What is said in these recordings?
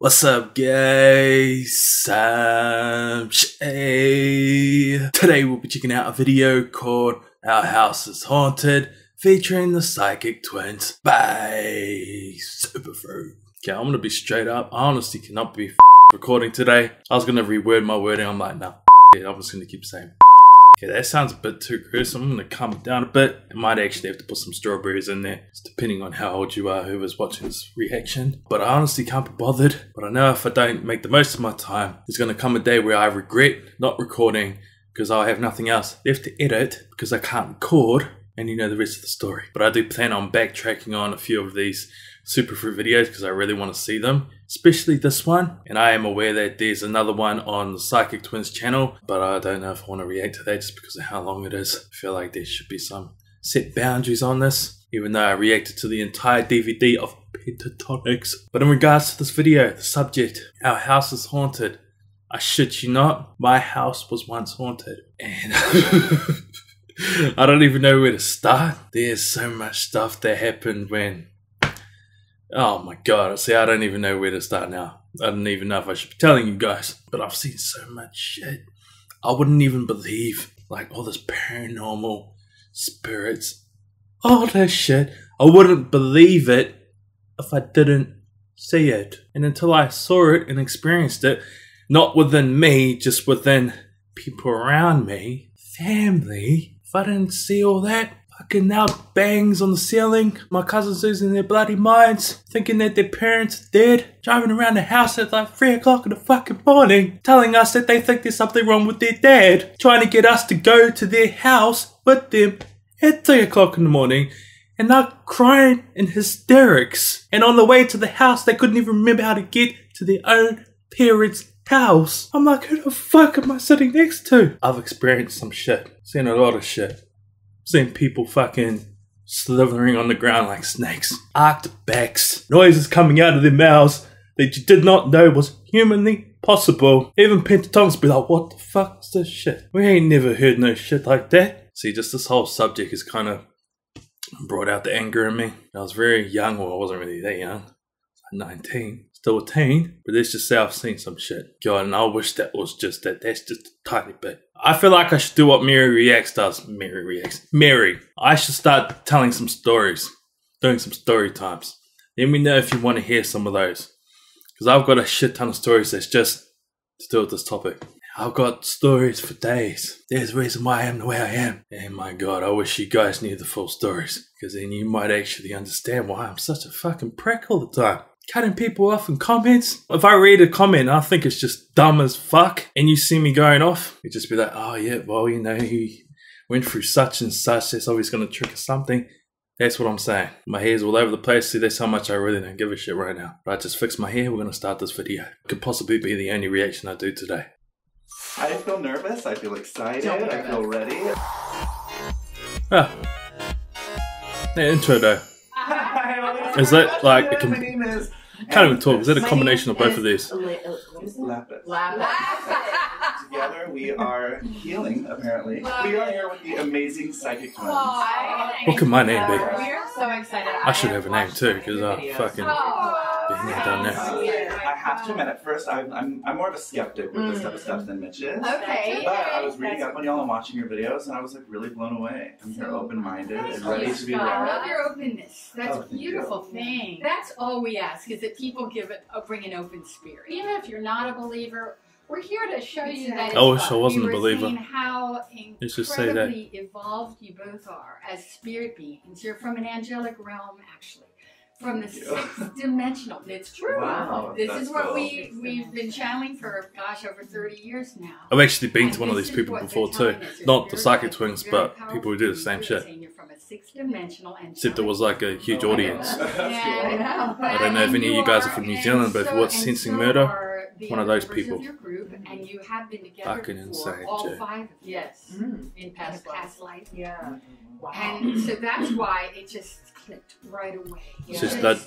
What's up, guys? I'm SHAY. Today we'll be checking out a video called Our House is Haunted, featuring the Psychic Twins by Superfruit. Okay, I'm gonna be straight up. I honestly cannot be recording today. I was gonna reword my wording. I'm like, nah, it. I'm just gonna keep saying. Okay, that sounds a bit too gruesome. I'm gonna calm it down a bit. I might actually have to put some strawberries in there. It's depending on how old you are, whoever's watching this reaction. But I honestly can't be bothered. But I know if I don't make the most of my time, there's gonna come a day where I regret not recording because I'll have nothing else left to edit because I can't record, and you know the rest of the story. But I do plan on backtracking on a few of these Superfruit videos because I really want to see them, especially this one. And I am aware that there's another one on the Psychic Twins channel, but I don't know if I want to react to that just because of how long it is. I feel like there should be some set boundaries on this, even though I reacted to the entire DVD of Pentatonix. But in regards to this video, the subject, Our House is Haunted. I shit you not, my house was once haunted. And I don't even know where to start. There's so much stuff that happened when... Oh my god, see, I don't even know where to start now. I don't even know if I should be telling you guys. But I've seen so much shit. I wouldn't even believe, like, all this paranormal spirits. All that shit. I wouldn't believe it if I didn't see it. And until I saw it and experienced it, not within me, just within people around me, family... If I didn't see all that, fucking out bangs on the ceiling, my cousins losing their bloody minds, thinking that their parents are dead, driving around the house at like 3 o'clock in the fucking morning, telling us that they think there's something wrong with their dad, trying to get us to go to their house with them at 3 o'clock in the morning, and they're crying in hysterics. And on the way to the house, they couldn't even remember how to get to their own parents' house. I'm like, who the fuck am I sitting next to? I've experienced some shit. Seen a lot of shit. Seen people fucking slithering on the ground like snakes. Arched backs. Noises coming out of their mouths that you did not know was humanly possible. Even Pentatonix be like, what the fuck is this shit? We ain't never heard no shit like that. See, just this whole subject has kind of brought out the anger in me. I was very young, well, I wasn't really that young. I was like 19. Still a teen, but let's just say I've seen some shit. God, and I wish that was just that. That's just a tiny bit. I feel like I should do what Mary Reacts does. Mary Reacts. Mary, I should start telling some stories. Doing some story times. Let me know if you want to hear some of those. Because I've got a shit ton of stories that's just to do with this topic. I've got stories for days. There's a reason why I am the way I am. And my god, I wish you guys knew the full stories. Because then you might actually understand why I'm such a fucking prick all the time. Cutting people off in comments. If I read a comment, I think it's just dumb as fuck, and you see me going off, you just be like, oh yeah, well, you know, he went through such and such, that's always gonna trigger something. That's what I'm saying. My hair's all over the place. See, that's how much I really don't give a shit right now. But I just fixed my hair, we're gonna start this video. It could possibly be the only reaction I do today. I feel nervous, I feel excited, I feel ready. Ah. That intro though. Is that like a can't even talk. Is that a combination of both of these? Lapis. Together we are healing, apparently. We are here with the amazing Psychic Twins. What could my name be? We are so excited. I should have a name too, because I'm fucking being done now. I have to admit, at first, I'm more of a skeptic with this type of stuff than Mitch is. Okay. But I was reading up on y'all and watching your videos, and I was like really blown away. I'm here open-minded and ready to be read. I love your openness. That's a beautiful thing. That's all we ask, is that people give it, bring an open spirit. Even if you're not a believer, we're here to show you that. I wish I wasn't a believer. How incredibly evolved you both are as spirit beings. You're from an angelic realm, actually. From the 6th dimensional. It's true. Wow, this is what we've been channeling for, gosh, over 30 years now. I've actually been to one of these people before too. Not the Psychic Twins, but people who do the same shit. You're from a 6th dimensional. Except it was like a huge audience. Yeah, I don't know if any of you guys are from New Zealand, but if you watch Sensing Murder, one of those people. And you have been together fucking insane, all 5, yes, in past life. Yeah. Wow. And so that's why it just clicked right away. It's just that,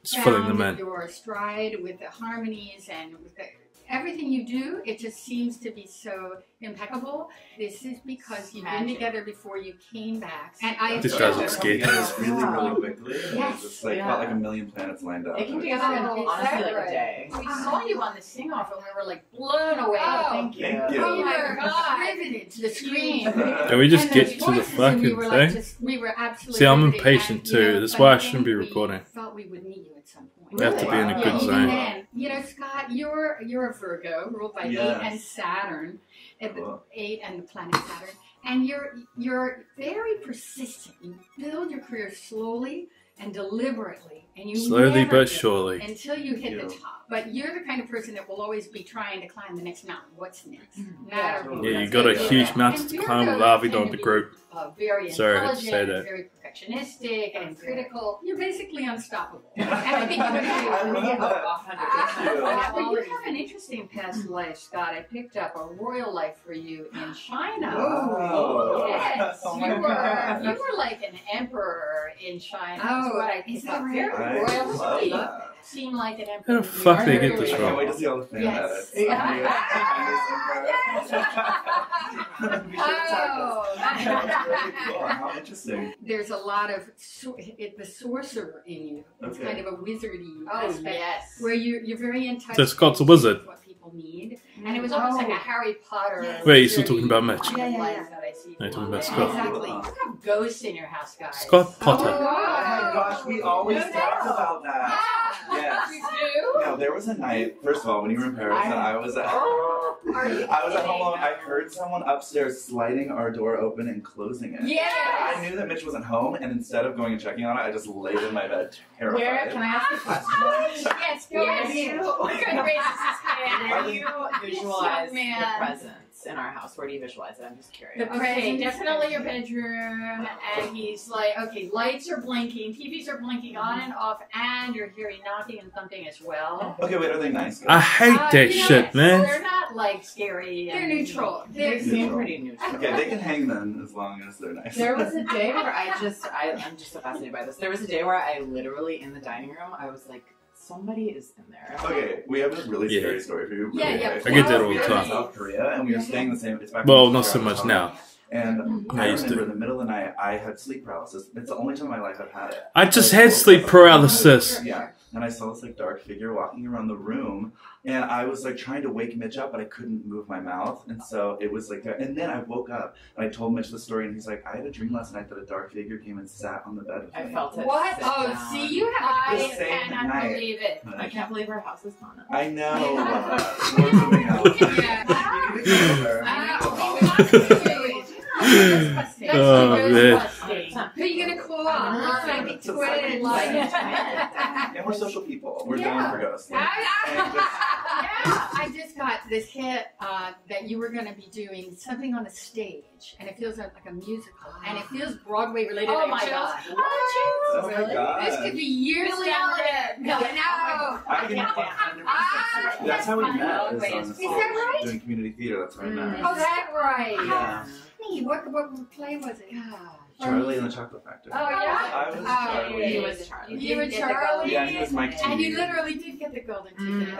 it's filling them in. Your stride with the harmonies and with the everything you do, it just seems to be so impeccable. This is because you've been together before you came back. And I just guys look scared. Really, really quickly. Yes. It's like, felt like a million planets lined up. They came together honestly like a day. We saw you on The Sing-Off and we were like blown away. Oh, thank you. Oh my God. Riveted to the screen. Can we just get to the fucking thing? We were absolutely. See, I'm impatient too. That's why I shouldn't be recording. Thought we would meet you at some point. We have to be in a good zone. Then, you know, Scott, you're a Virgo, ruled by 8 and Saturn, cool. 8 and the planet Saturn, and you're very persistent. You build your career slowly and deliberately, and you slowly but surely until you hit the top. But you're the kind of person that will always be trying to climb the next mountain. What's next? Yeah, you got a huge mountain to climb with Arvid on the group. Sorry, I had to say that. Very perfectionistic and critical. You're basically unstoppable. And I think you're going to be off 100%. But you have an interesting past life, Scott. I picked up a royal life for you in China. Oh, yes. Oh you were like an emperor in China. Oh, what I picked up. Very royal. Seem like an emperor. How the fuck did they get this wrong? I can't wait to see all the fans at it. How interesting. There's a lot of the sorcerer in you. It's kind of a wizardy aspect. Yes. Where you're very in touch. So Scott's a wizard. What people need. And it was almost like a Harry Potter. Yeah. Wait, you're still talking about Mitch? Yeah. No, you're talking about Scott. Exactly. You have ghosts in your house, guys. Scott Potter. Oh my gosh, we always talk about that. Yes. You do? No, there was a night, first of all, when you were in Paris, and I was at home alone. I heard someone upstairs sliding our door open and closing it. Yes! I knew that Mitch wasn't home, and instead of going and checking on it, I just laid in my bed terrified. Can I ask a question? Yes, go ahead. How do you visualize the presence in our house? Where do you visualize it? I'm just curious. Okay, definitely your bedroom, and he's like, okay, lights are blinking, TVs are blinking on and off, and you're hearing knocking and thumping as well. Okay, wait, are they nice? I hate that shit, man. They're not like scary. They're neutral. They seem pretty neutral. Okay, they can hang them as long as they're nice. There was a day where I'm just so fascinated by this. There was a day where I literally, in the dining room, I was like, somebody is in there. Okay, we have a really scary story for you. Yeah. I get that all the time. South Korea, and we were staying the same. It's back well, not so much now. And I remember in the middle of the night, I had sleep paralysis. It's the only time in my life I've had it. I just had sleep paralysis. Yeah, and I saw this like dark figure walking around the room, and I was like trying to wake Mitch up, but I couldn't move my mouth, and so it was like. And then I woke up and I told Mitch the story, and he's like, "I had a dream last night that a dark figure came and sat on the bed with me." I felt it. What? Oh, see, you have. I cannot believe it. I can't believe her house is haunted. I know. More something else. Yeah. That's man. Who are you going to call? I think Twitter and like. And we're social people. We're down for ghosts. Like, I just got this hit that you were going to be doing something on a stage. And it feels like a musical. And it feels Broadway related. Oh my God. Oh, really? This could be years down the road. No. I can 100%. That's how we met. Is that right? Doing community theater. That's how we met. Oh, that's right. Yeah. What play was it? Charlie and the Chocolate Factory. Oh, yeah? I was Charlie. He was Charlie. You were Charlie? Yeah, he was Mike T. And you literally did get the golden ticket.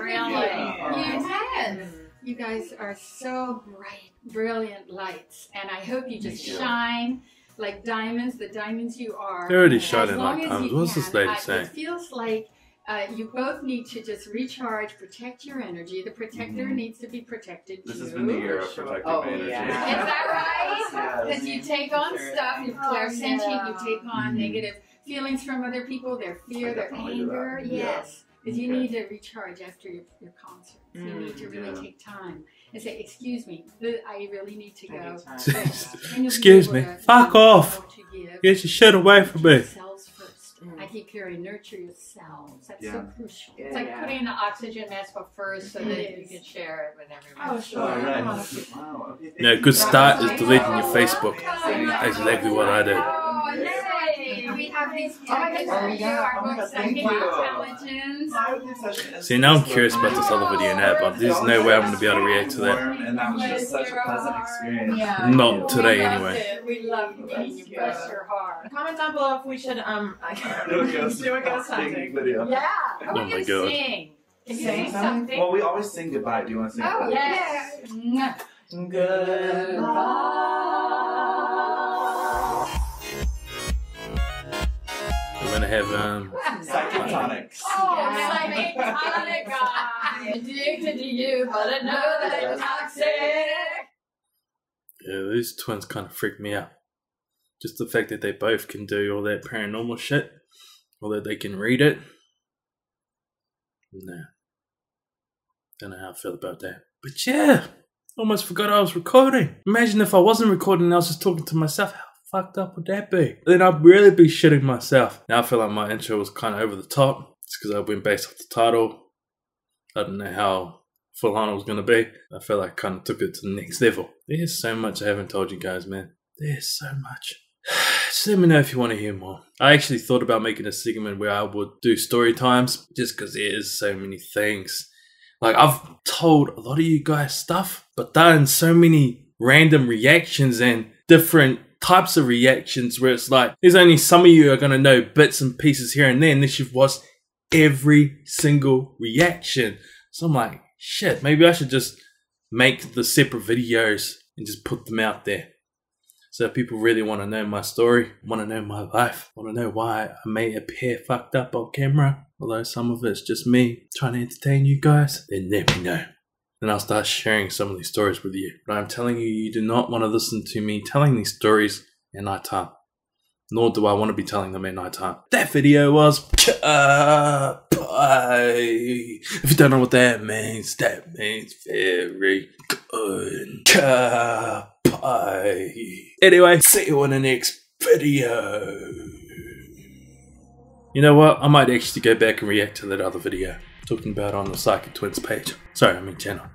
Real life. You did. You guys are so bright, brilliant lights. And I hope you just shine like diamonds, the diamonds you are. They're already shining like diamonds. What's this lady saying? It feels like you both need to just recharge, protect your energy. The protector needs to be protected too. This has been the year of protecting my energy. Is that right? Because you take on stuff, you're clairsentient, you take on negative feelings from other people, their fear, their anger. Yes. Because you need to recharge after your concert. You need to really take time and say, excuse me, I really need to go. Excuse me. Fuck off. Get your shit away from me. I keep hearing nurture yourselves. That's so crucial. It's like putting the oxygen mask up first so that you can share it with everyone. Oh, sure. Wow. No, a good start is deleting your Facebook. That's exactly what I do. Oh, listen. We have these topics for you, our book, Psychic Intelligence. See, now I'm curious about this other video now, but there's no way I'm going to be able to react to that. And that was just such a pleasant experience. Not today, anyway. We love meeting you. Bless your heart. Comment down below if we should do a ghost hunting video. Yeah. Are we going to sing? Sing something? Well, we always sing goodbye. Do you want to sing it? Oh, yes. Yeah. Goodbye. We're going to have Pentatonix. I'm addicted to you, but I know that you're toxic. Yeah, these twins kind of freak me out. Just the fact that they both can do all that paranormal shit, or that they can read it. Nah. Don't know how I feel about that. But yeah, almost forgot I was recording. Imagine if I wasn't recording and I was just talking to myself. How fucked up would that be? Then I'd really be shitting myself. Now I feel like my intro was kind of over the top. It's because I went based off the title. I don't know how full on it was going to be. I feel like I kind of took it to the next level. There's so much I haven't told you guys, man. There's so much. Just let me know if you want to hear more. I actually thought about making a segment where I would do story times, just because there is so many things. Like, I've told a lot of you guys stuff, but done so many random reactions and different types of reactions where it's like, there's only some of you are going to know bits and pieces here and there, unless you've watched every single reaction. So I'm like, shit, maybe I should just make the separate videos and just put them out there. So if people really want to know my story, want to know my life, want to know why I may appear fucked up on camera, although some of it's just me trying to entertain you guys, then let me know. Then I'll start sharing some of these stories with you. But I'm telling you, you do not want to listen to me telling these stories at night time. Nor do I want to be telling them at night time. That video was... If you don't know what that means very good. Anyway, see you in the next video. You know what? I might actually go back and react to that other video. Talking about on the Psychic Twins page. Sorry, I mean channel.